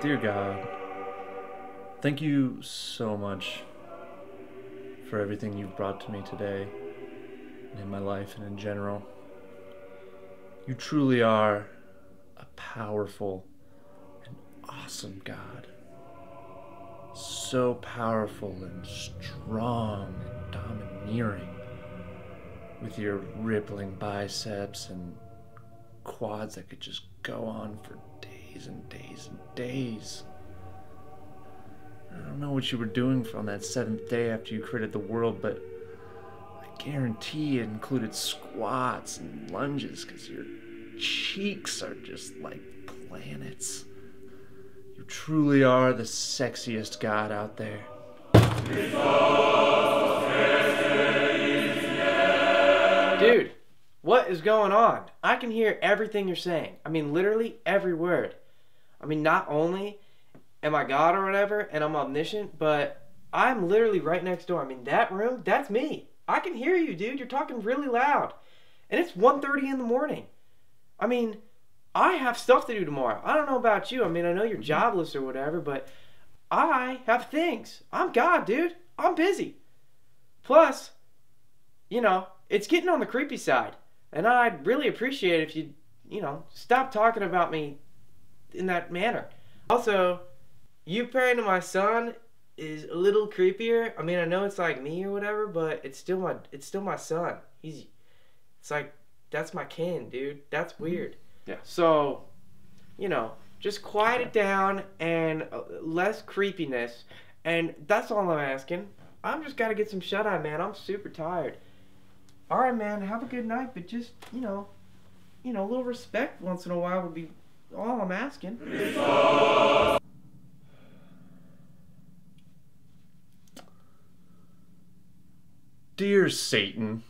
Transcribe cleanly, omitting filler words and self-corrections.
Dear God, thank you so much for everything you've brought to me today and in my life and in general. You truly are a powerful and awesome God. So powerful and strong and domineering, with your rippling biceps and quads that could just go on for days and days and days. I don't know what you were doing on that seventh day after you created the world, but I guarantee it included squats and lunges, because your cheeks are just like planets. You truly are the sexiest God out there. Dude, what is going on? I can hear everything you're saying. I mean, literally every word. I mean, not only am I God or whatever, and I'm omniscient, but I'm literally right next door. I mean, that room, that's me. I can hear you, dude. You're talking really loud. And it's 1:30 in the morning. I mean, I have stuff to do tomorrow. I don't know about you. I mean, I know you're jobless or whatever, but I have things. I'm God, dude. I'm busy. Plus, you know, it's getting on the creepy side. And I'd really appreciate it if you'd, you know, stop talking about me in that manner. Also, you praying to my son is a little creepier. I mean, I know it's like me or whatever, but it's still my son. It's like, that's my kin, dude. That's weird. Yeah. So, you know, just quiet it down and less creepiness. And that's all I'm asking. I'm just got to get some shut-eye, man. I'm super tired. All right, man, have a good night, but just, you know, a little respect once in a while would be all I'm asking. Dear Satan.